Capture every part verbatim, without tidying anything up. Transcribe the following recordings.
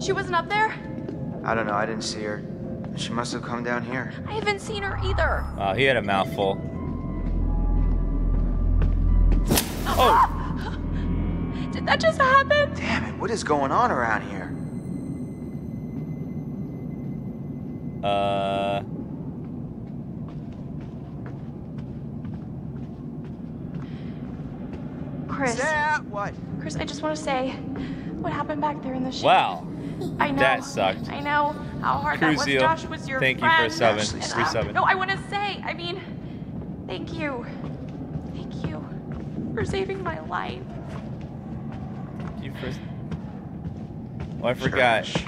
She wasn't up there? I don't know. I didn't see her. She must have come down here. I haven't seen her either. Oh, he had a mouthful. Oh! Did that just happen? Damn it, what is going on around here? Uh... Chris. That what? Chris, I just want to say, what happened back there in the ship? Wow. I know. That sucked. I know how hard Cruzeal. That was. Josh was your thank friend. Thank you for seven. Ashley, three seven. No, I want to say, I mean, thank you. Thank you for saving my life. You first. Oh, I forgot. Sure.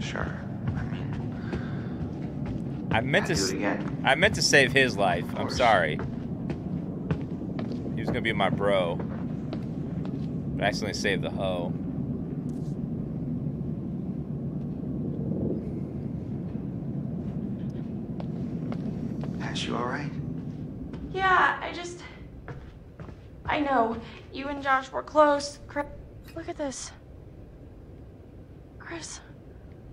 sure. I mean, I meant I to. I meant to save his life. I'm sorry. He was gonna be my bro, but I accidentally saved the hoe. Ash, you all right? Yeah, I just. I know you and Josh were close. Chris, look at this. Chris,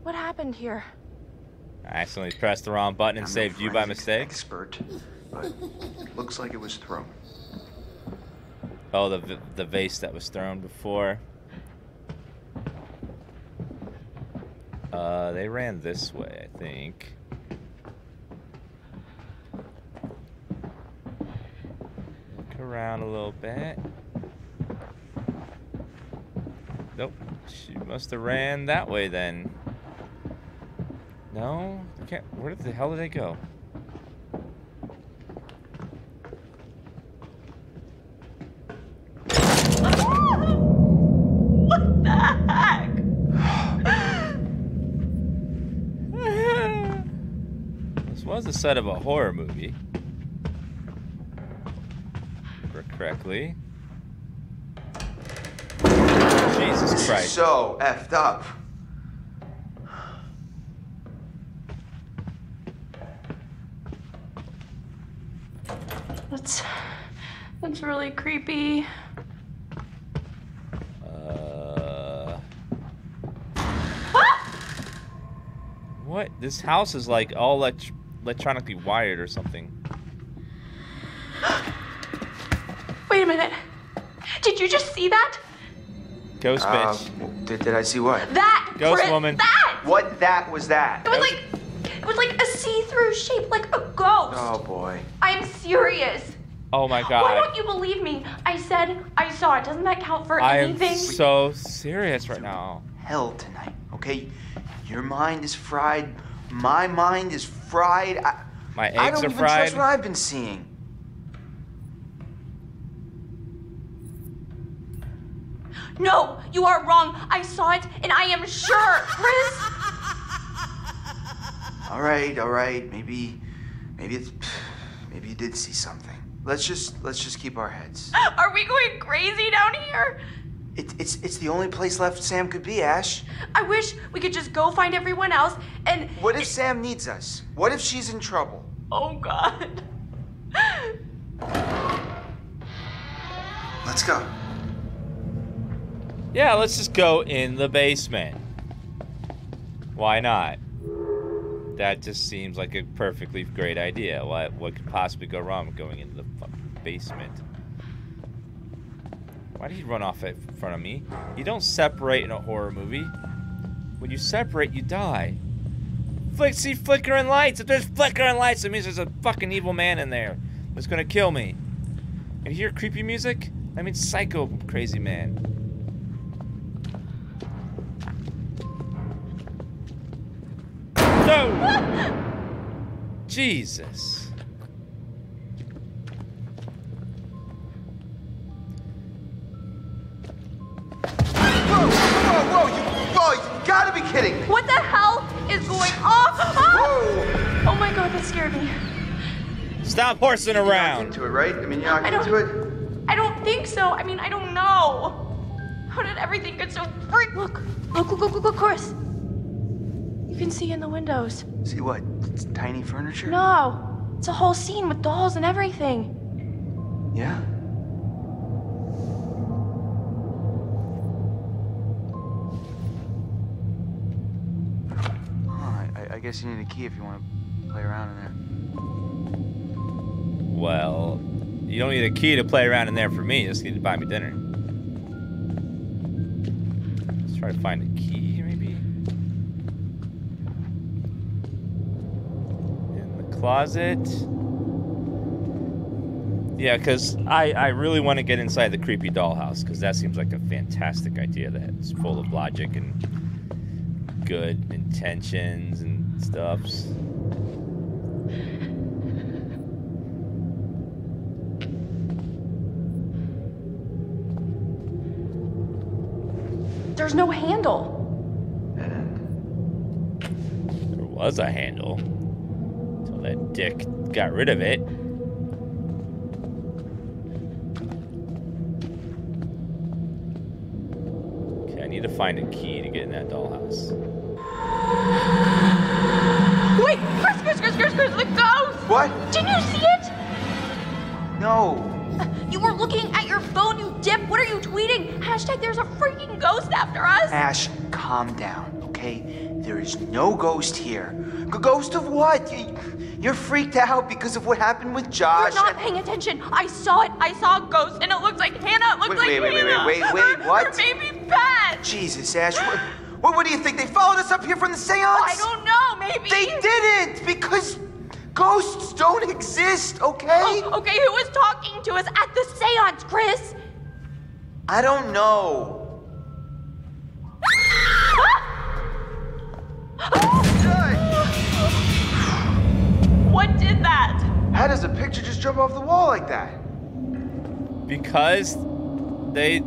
what happened here? I accidentally pressed the wrong button and I'm saved you by mistake. Expert, but looks like it was thrown. Oh, the the vase that was thrown before. Uh, they ran this way, I think. Look around a little bit. Nope, she must have ran that way then. No, I can't. Where the hell did they go? What the heck? This was the set of a horror movie. Remember correctly. Jesus Christ. So effed up. That's that's really creepy. Uh ah! What? This house is like all elect electronically wired or something. Wait a minute. Did you just see that? Ghost bitch. Uh, did, did I see what? That! Ghost Chris, woman. That! What that was that? It was ghost. like, it was like a see-through shape, like a ghost. Oh boy. I'm serious. Oh my God. Why don't you believe me? I said I saw it. Doesn't that count for I anything? I am so serious right now. Hell tonight, okay? Your mind is fried. My mind is fried. I, my eggs I don't are even fried. Trust what I've been seeing. No, you are wrong. I saw it, and I am sure, Chris. All right, all right. Maybe, maybe it's, maybe you did see something. Let's just, let's just keep our heads. Are we going crazy down here? It, it's, it's the only place left Sam could be, Ash. I wish we could just go find everyone else and. What if it... Sam needs us? What if she's in trouble? Oh God. Let's go. Yeah, let's just go in the basement. Why not? That just seems like a perfectly great idea. What, what could possibly go wrong with going into the fucking basement? Why did he run off in front of me? You don't separate in a horror movie. When you separate, you die. Flick, see flickering lights. If there's flickering lights, it means there's a fucking evil man in there that's gonna kill me. And you hear creepy music? That means psycho crazy man. Jesus. Whoa, whoa, whoa, you, whoa, you gotta be kidding me. What the hell is going on? Oh, oh my God, that scared me. Stop horsing around. You're not into it, right? I mean, you're not into it? I don't think so. I mean, I don't know. How did everything get so freak? Look, look, look, look, look, Chris. You can see in the windows. See what? It's tiny furniture? No. It's a whole scene with dolls and everything. Yeah? guess you need a key if you want to play around in there. Well, you don't need a key to play around in there for me. You just need to buy me dinner. Let's try to find a key, maybe. In the closet. Yeah, because I, I really want to get inside the creepy dollhouse, because that seems like a fantastic idea that's full of logic and good intentions and stuffs. There's no handle. There was a handle until that dick got rid of it. Need to find a key to get in that dollhouse. Wait, Chris, Chris, Chris, Chris, Chris, the ghost! What? Didn't you see it? No. You were looking at your phone, you dip. What are you tweeting? Hashtag there's a freaking ghost after us. Ash, calm down, okay? There is no ghost here. Ghost of what? You're freaked out because of what happened with Josh. You're not paying attention. I saw it. I saw a ghost, and it looks like Hannah. It looks like Hannah. Wait, wait, wait, wait, wait, wait, what? Or maybe Beth. Jesus, Ash. What, what, what do you think? They followed us up here from the seance? I don't know. Maybe. They didn't because ghosts don't exist, okay? Oh, okay, who was talking to us at the seance, Chris? I don't know. What did that? How does a picture just jump off the wall like that? Because they,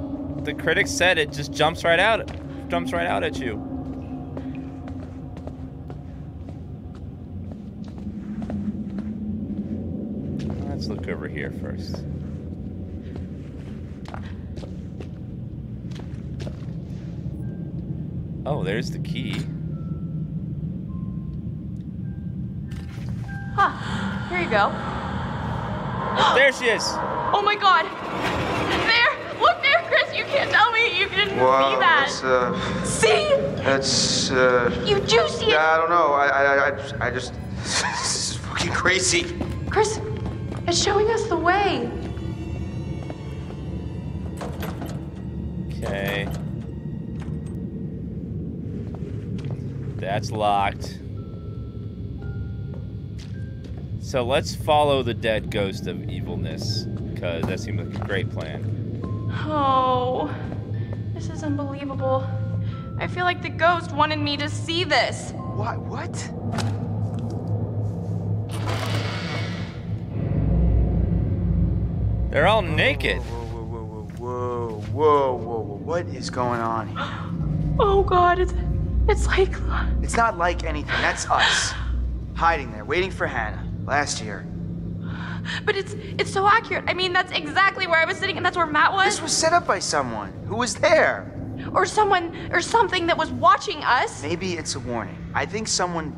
the critics said it just jumps right out, jumps right out at you. Let's look over here first. Oh, there's the key. Huh. Here you go. There she is. Oh my God. There. Look there, Chris. You can't tell me you didn't well, see that. That's, uh, see? That's. Uh, you do see it. I don't know. I I I, I just. This is fucking crazy. Chris, it's showing us the way. Okay. That's locked. So let's follow the dead ghost of evilness, because that seems like a great plan. Oh, this is unbelievable. I feel like the ghost wanted me to see this. What? What? They're all naked. Whoa, whoa, whoa, whoa, whoa, whoa, whoa, whoa. What is going on here? Oh, God, it's, it's like... It's not like anything. That's us, hiding there, waiting for Hannah. Last year. But it's it's so accurate. I mean, that's exactly where I was sitting, and that's where Matt was. This was set up by someone who was there. Or someone, or something that was watching us. Maybe it's a warning. I think someone,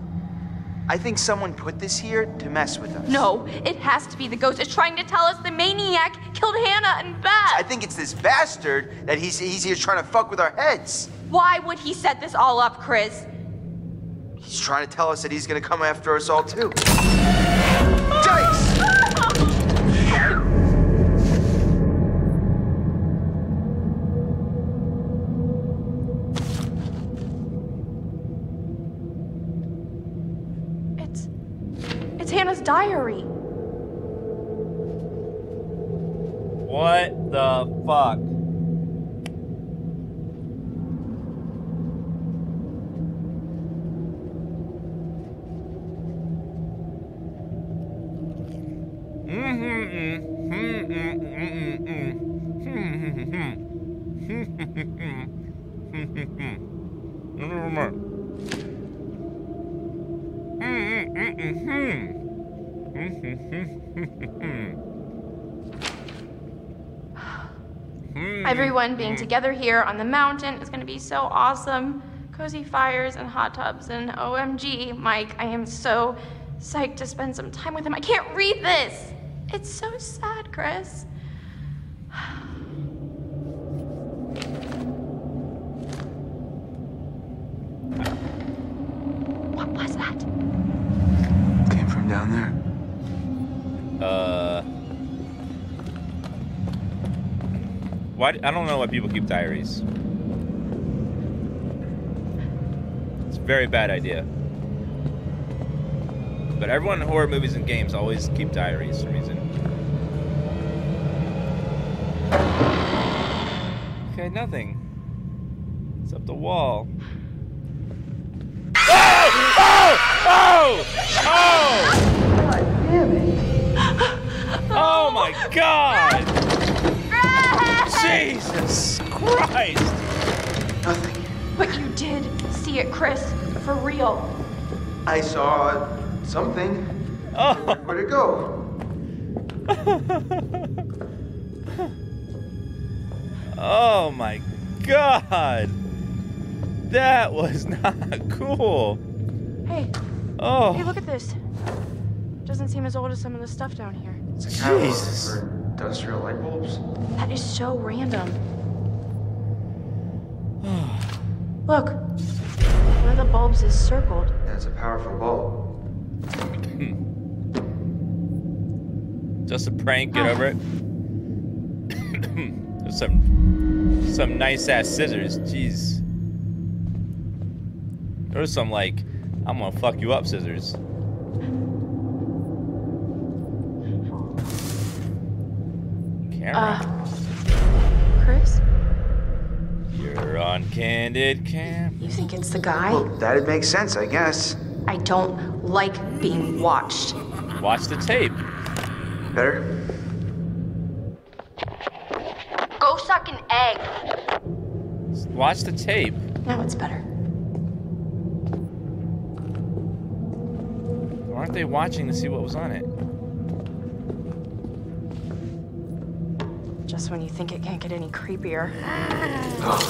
I think someone put this here to mess with us. No, it has to be the ghost. It's trying to tell us the maniac killed Hannah and Beth. I think it's this bastard that he's, he's here trying to fuck with our heads. Why would he set this all up, Chris? He's trying to tell us that he's gonna come after us all, too. Dice! It's... it's Hannah's diary. What the fuck? Everyone being together here on the mountain is going to be so awesome. Cozy fires and hot tubs and O M G, Mike, I am so psyched to spend some time with him. I can't read this. It's so sad, Chris. What was that? Why? I don't know why people keep diaries. It's a very bad idea. But everyone in horror movies and games always keep diaries for some reason. Okay, nothing. It's up the wall. Oh! Oh! Oh! Oh! God damn it. Oh my God! Jesus Christ! Nothing. But you did see it, Chris. For real. I saw something. Oh. Where'd it go? Oh my God! That was not cool. Hey. Oh. Hey, look at this. Doesn't seem as old as some of the stuff down here. Jesus. For industrial light bulbs. That is so random. Look. One of the bulbs is circled. That's a powerful bulb. Just a prank. Get oh. over it. some, some nice ass scissors. Jeez. There was some like, I'm gonna fuck you up, scissors. Camera. Uh, Chris? You're on candid cam. You think it's the guy? Well, that'd make sense, I guess. I don't like being watched. Watch the tape. Better? Go suck an egg. Watch the tape. Now it's better. Aren't they watching to see what was on it? Just when you think it can't get any creepier. Oh.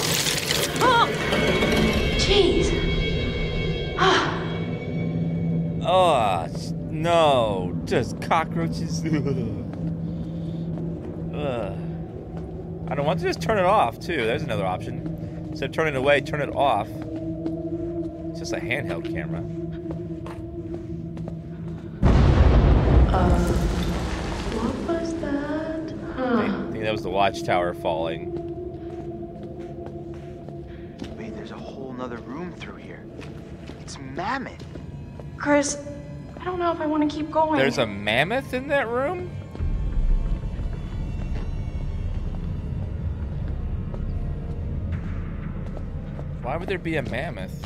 Oh. Jeez. Oh, no. Just cockroaches. Ugh. I don't want to just turn it off, too. There's another option. Instead of turning it away, turn it off. It's just a handheld camera. Uh, what was that? Huh. I think that was the watchtower falling. Wait, there's a whole nother room through here. It's mammoth. Chris, I don't know if I want to keep going. There's a mammoth in that room? Why would there be a mammoth?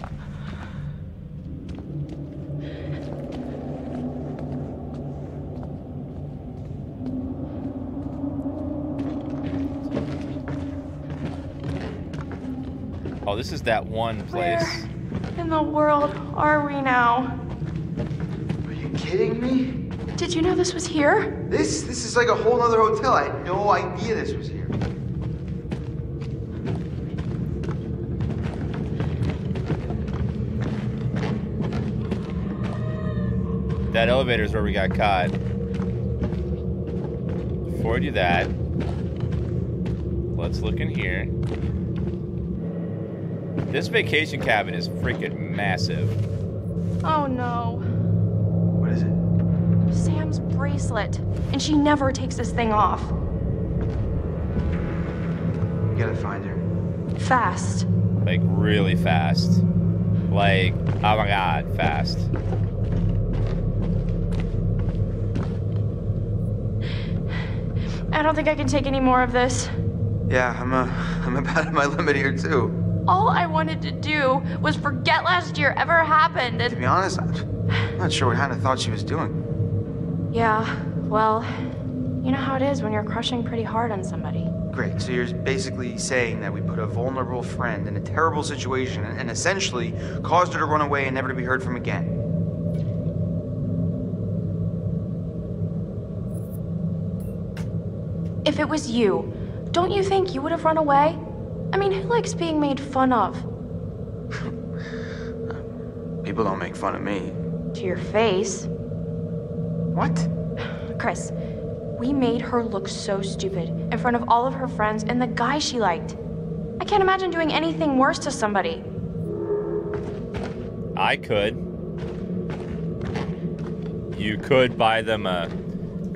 Oh, this is that one place. Where in the world are we now? Are you kidding me? Did you know this was here? This this is like a whole other hotel. I had no idea this was here. That elevator is where we got caught. Before we do that, let's look in here. This vacation cabin is freaking massive. Oh no. What is it? Sam's bracelet. And she never takes this thing off. You gotta find her. Fast. Like, really fast. Like, oh my God, fast. I don't think I can take any more of this. Yeah, I'm, uh, I'm about at my limit here, too. All I wanted to do was forget last year ever happened. And to be honest, I'm not sure what Hannah thought she was doing. Yeah, well, you know how it is when you're crushing pretty hard on somebody. Great, so you're basically saying that we put a vulnerable friend in a terrible situation and essentially caused her to run away and never to be heard from again. If it was you, don't you think you would have run away? I mean, who likes being made fun of? People don't make fun of me. To your face. What? Chris, we made her look so stupid in front of all of her friends and the guy she liked. I can't imagine doing anything worse to somebody. I could. You could buy them a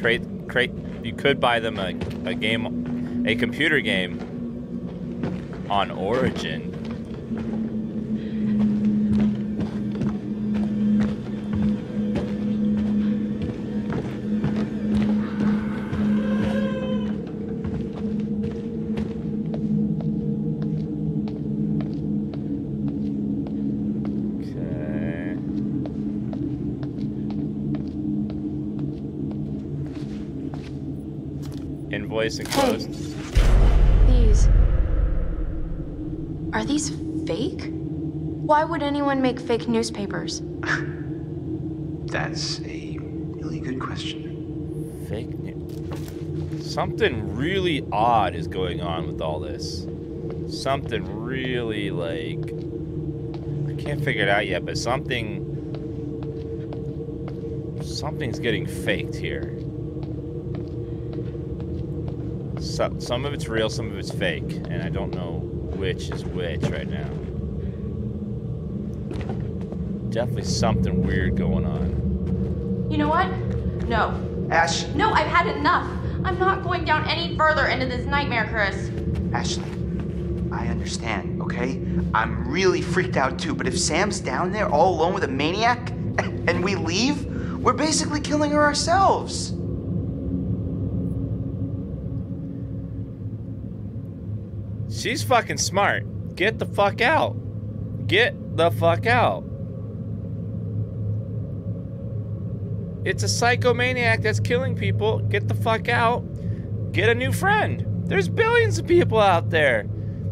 crate, crate. You could buy them a, a game, a computer game. on Origin. Invoice and close. Hey, these. Are these fake? Why would anyone make fake newspapers? That's a really good question. Fake news. Something really odd is going on with all this. Something really, like, I can't figure it out yet, but something, something's getting faked here. So, some of it's real, some of it's fake, and I don't know which is which right now. Definitely something weird going on. You know what? No. Ash. No, I've had enough. I'm not going down any further into this nightmare, Chris. Ashley, I understand, okay? I'm really freaked out too, but if Sam's down there all alone with a maniac and we leave, we're basically killing her ourselves. She's fucking smart. Get the fuck out. Get the fuck out. It's a psychomaniac that's killing people. Get the fuck out. Get a new friend. There's billions of people out there.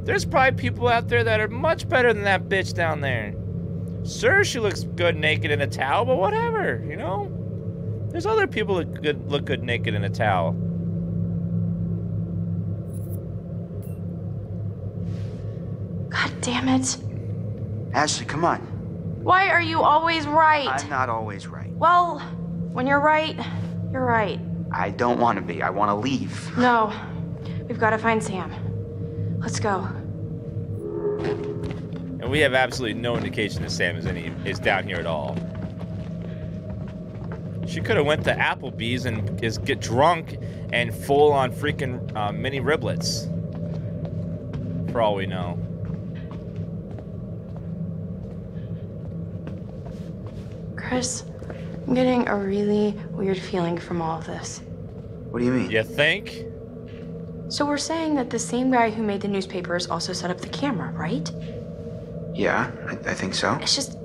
There's probably people out there that are much better than that bitch down there. Sure, she looks good naked in a towel, but whatever, you know? There's other people that good, look good naked in a towel. God damn it. Ashley, come on. Why are you always right? I'm not always right. Well, when you're right, you're right. I don't want to be. I want to leave. No. We've got to find Sam. Let's go. And we have absolutely no indication that Sam is any is down here at all. She could have went to Applebee's and is get drunk and full on freaking uh, mini riblets. For all we know. Chris, I'm getting a really weird feeling from all of this. What do you mean? You think? So we're saying that the same guy who made the newspapers also set up the camera, right? Yeah, I, I think so. It's just,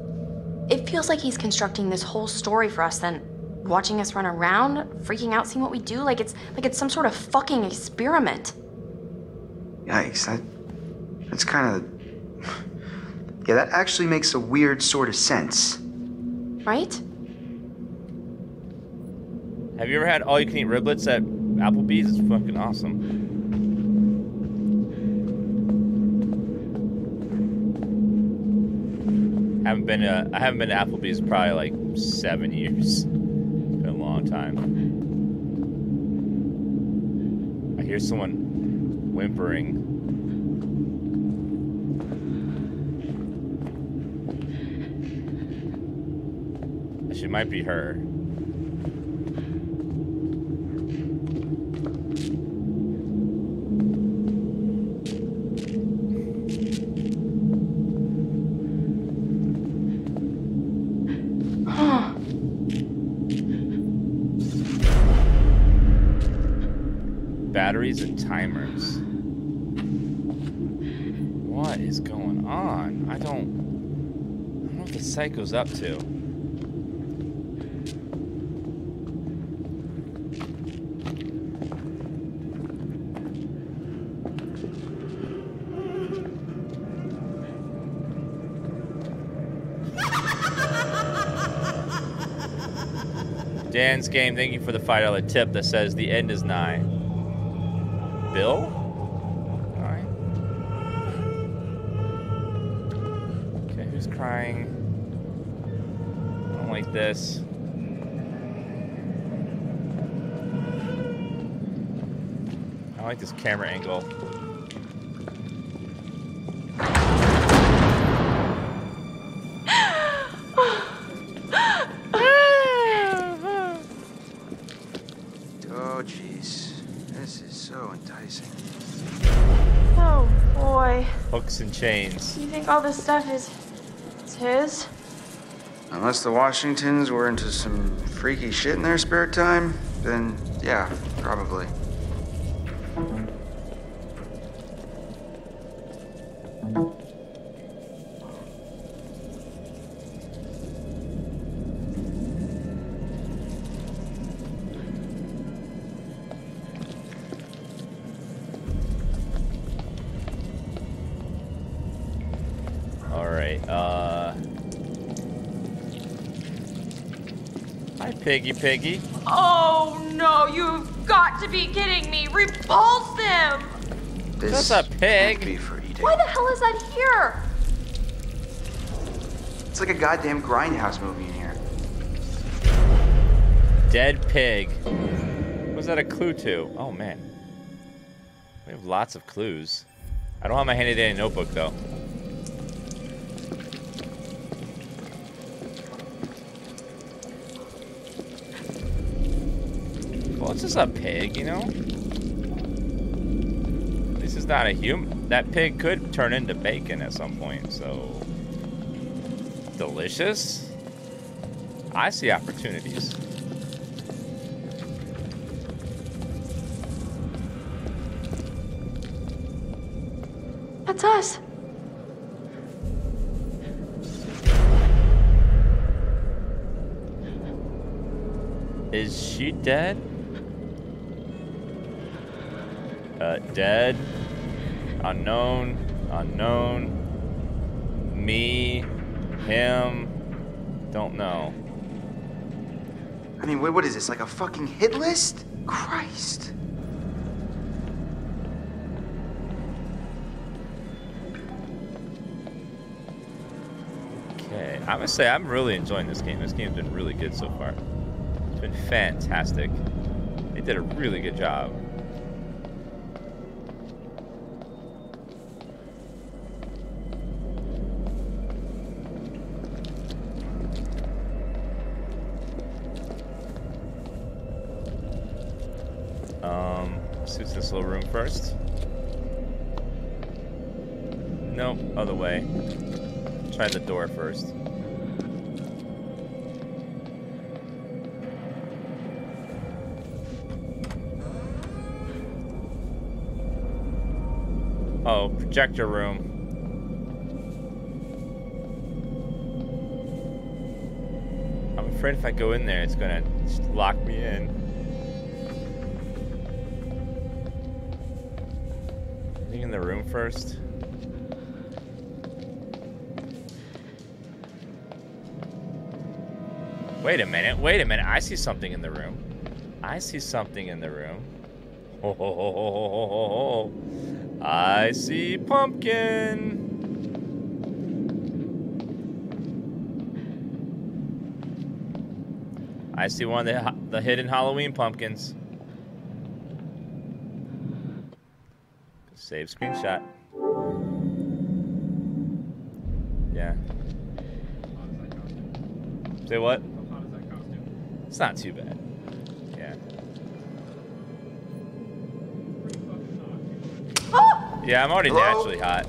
it feels like he's constructing this whole story for us, then watching us run around, freaking out, seeing what we do, like it's like it's some sort of fucking experiment. Yikes, that, that's kind of, yeah, that actually makes a weird sort of sense. Right? Have you ever had all-you-can-eat riblets at Applebee's? It's fucking awesome. Haven't been to, I haven't been to Applebee's in probably like seven years. It's been a long time. I hear someone whimpering. She might be her. Huh. Batteries and timers. What is going on? I don't I don't know what the psycho's up to. Dan's game, thank you for the five dollar tip that says the end is nigh. Bill? All right. Okay, who's crying? I don't like this. I like this camera angle. Oh boy. Hooks and chains. You think all this stuff is it's his? Unless the Washingtons were into some freaky shit in their spare time, then yeah, probably. Piggy, piggy. Oh no, you've got to be kidding me. Repulse them! This That's a pig. Be for eating. Why the hell is that here? It's like a goddamn grindhouse movie in here. Dead pig. What was that a clue to? Oh man. We have lots of clues. I don't have my handy dandy notebook though. This is a pig, you know? This is not a human. That pig could turn into bacon at some point, so... Delicious? I see opportunities. That's us. Is she dead? Uh, dead, unknown, unknown, me, him, don't know. I mean, wait, what is this, like a fucking hit list? Christ. Okay, I must say, I'm really enjoying this game. This game's been really good so far. It's been fantastic. They did a really good job. This little room first. Nope, other way. Try the door first. Oh, projector room. I'm afraid if I go in there, it's gonna lock me in. In the room first. Wait a minute, wait a minute. I see something in the room. I see something in the room. Oh, I see pumpkin. I see one of the, the hidden Halloween pumpkins. Save screenshot. Yeah. Say what? It's not too bad. Yeah. Oh! Yeah, I'm already naturally hot.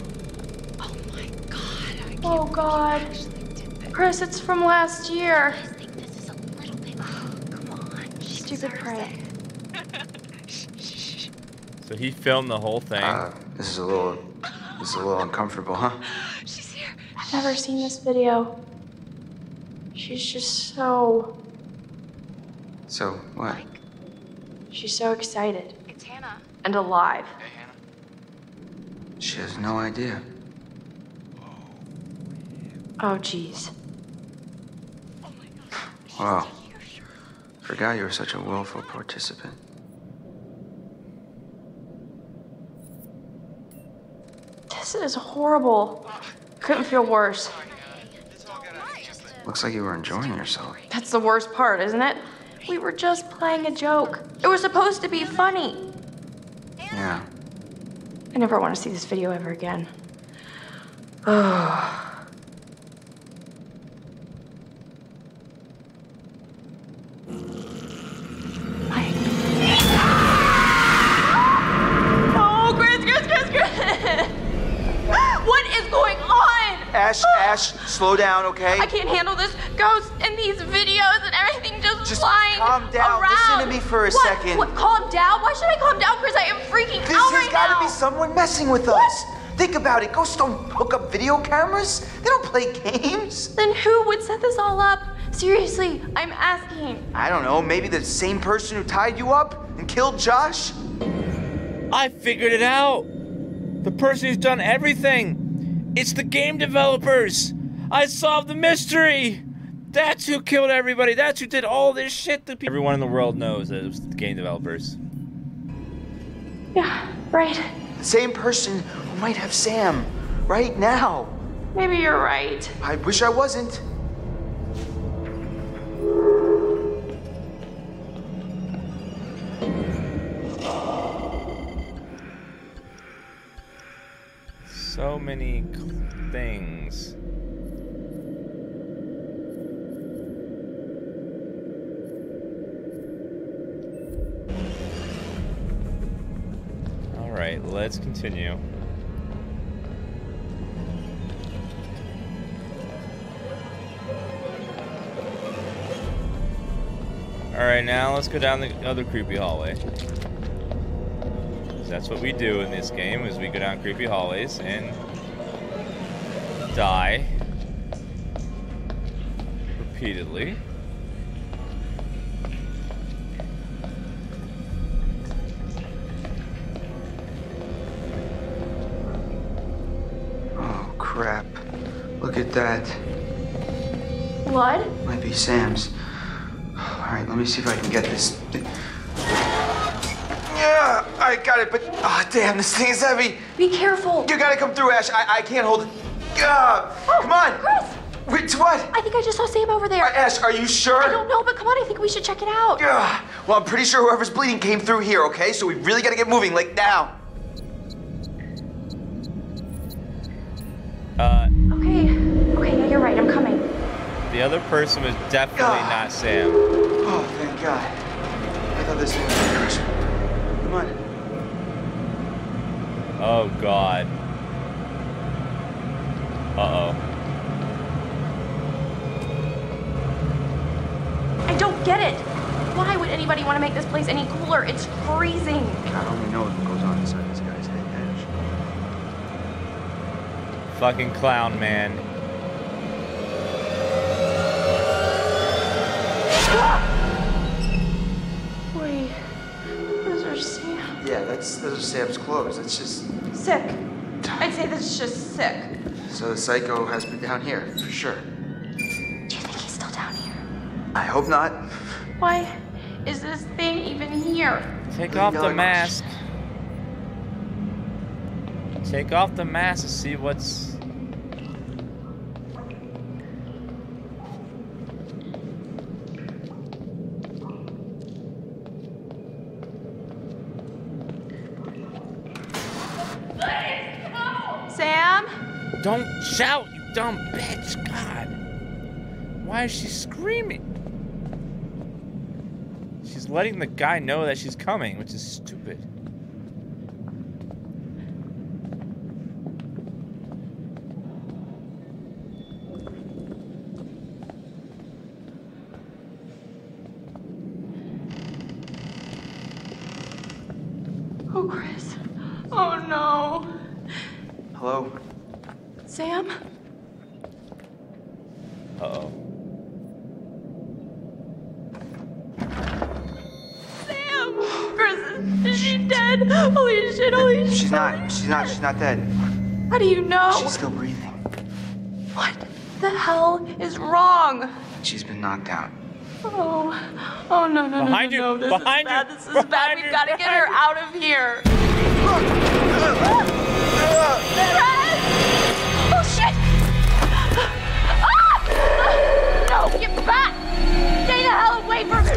Oh my god. I can't oh god. Did Chris, it's from last year. I think this is a little bit. Oh, come on. She Stupid prank. So he filmed the whole thing. Uh, this is a little, this is a little uncomfortable, huh? She's here. I've never seen this video. She's just so. So what? Like, she's so excited. It's Hannah. And alive. Hey, Hannah. She has no idea. Oh, jeez. Oh my God. Wow. Forgot you were such a willful participant. This is horrible. Couldn't feel worse. Looks like you were enjoying yourself. That's the worst part, isn't it? We were just playing a joke. It was supposed to be funny. Yeah. I never want to see this video ever again. Oh. Mike. Oh, Chris, Chris, Chris, Chris! Ash, Ash, slow down, okay? I can't handle this ghost and these videos and everything just, just flying around. Just calm down. Around. Listen to me for a what? second. What? Calm down? Why should I calm down, Chris? I am freaking this out right now. There's got to be someone messing with what? us. Think about it. Ghosts don't hook up video cameras. They don't play games. Then who would set this all up? Seriously, I'm asking. I don't know. Maybe the same person who tied you up and killed Josh? I figured it out. The person who's done everything. It's the game developers. I solved the mystery. That's who killed everybody. That's who did all this shit to people. Everyone in the world knows that it was the game developers. Yeah, right. The same person who might have Sam right now. Maybe you're right. I wish I wasn't. So many things. All right, let's continue. All right, now let's go down the other creepy hallway. That's what we do in this game, is we go down creepy hallways and die repeatedly. Oh, crap. Look at that. What? Might be Sam's. All right, let me see if I can get this. Yeah, I got it, but oh, damn, this thing is heavy. Be careful. You gotta come through, Ash. I, I can't hold it. Uh, oh, come on. Chris. Wait, what? I think I just saw Sam over there. Uh, Ash, are you sure? I don't know, but come on, I think we should check it out. Uh, well, I'm pretty sure whoever's bleeding came through here, okay? So we really gotta get moving, like now. Uh. Okay, okay, yeah, you're right, I'm coming. The other person was definitely uh, not Sam. Oh, thank God. I thought this thing was Chris. Come on. Oh, God. Uh-oh. I don't get it. Why would anybody want to make this place any cooler? It's freezing. I don't even know what goes on inside this guy's head, Ash. Fucking clown, man. Yeah, that's those are Sam's clothes. That's just sick. I'd say that's just sick. So the psycho has been down here for sure. Do you think he's still down here? I hope not. Why is this thing even here? Take off the mask. Take off the mask to see what's. Don't shout, you dumb bitch! God, why is she screaming? She's letting the guy know that she's coming, which is stupid. Oh, Chris. Oh, no. Hello? Sam? Uh-oh. Sam! Chris, is she dead? Holy shit, holy shit. She's not, she's not, she's not dead. How do you know? She's still breathing. What the hell is wrong? She's been knocked out. Oh, oh no, no, behind no, no, you. no, this behind is bad, you. this is behind bad. You. We've got to get her out of here. Ah! No, get back! Stay the hell away from me!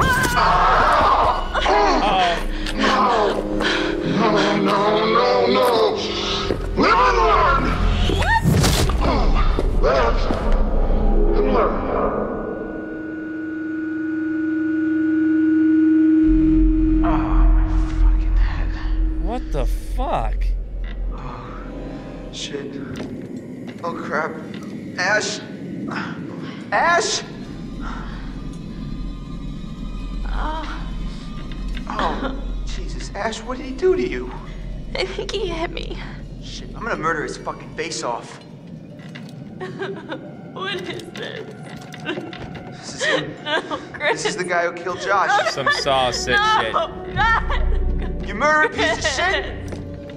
Ah! Uh-oh. No! No, no, no, no! Live and learn! What? Oh, live and learn. Oh, my fucking head. What the fuck? Oh, shit. Oh, crap. Ash? Ash? Oh. Oh, Jesus. Ash, what did he do to you? I think he hit me. Shit, I'm gonna murder his fucking face off. What is this? This is him. No, Chris. This is the guy who killed Josh. No, some sausage no, shit. God. You murdered piece of shit!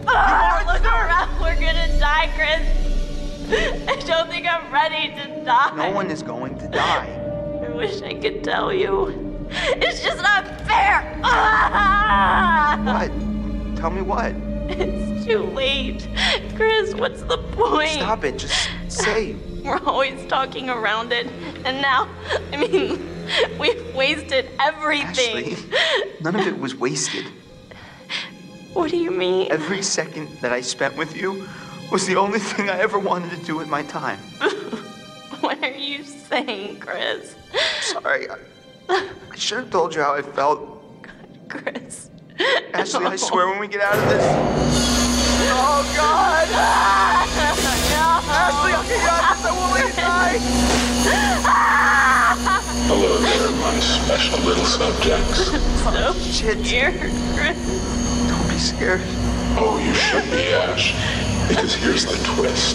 Oh, you look around. We're gonna die, Chris. I don't think I'm ready to die. No one is going to die. I wish I could tell you. It's just not fair. What? Tell me what? It's too late. Chris, what's the point? Stop it. Just say. We're always talking around it. And now, I mean, we've wasted everything. Ashley, none of it was wasted. What do you mean? Every second that I spent with you was the only thing I ever wanted to do with my time. What are you saying, Chris? I'm sorry. I, I should have told you how I felt. God, Chris. Ashley, no. I swear when we get out of this... Oh, God! No. Ashley, I'll get out of this. I won't let you die! Hello there, my special little subjects. So shit. Scared, Chris. Don't be scared. Oh, you should be, Ash. Because here's the twist.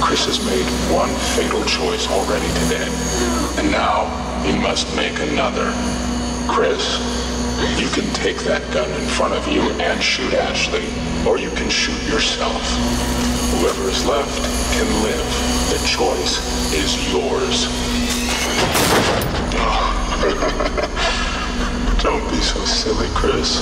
Chris has made one fatal choice already today. And now, he must make another. Chris, you can take that gun in front of you and shoot Ashley. Or you can shoot yourself. Whoever is left can live. The choice is yours. Don't be so silly, Chris.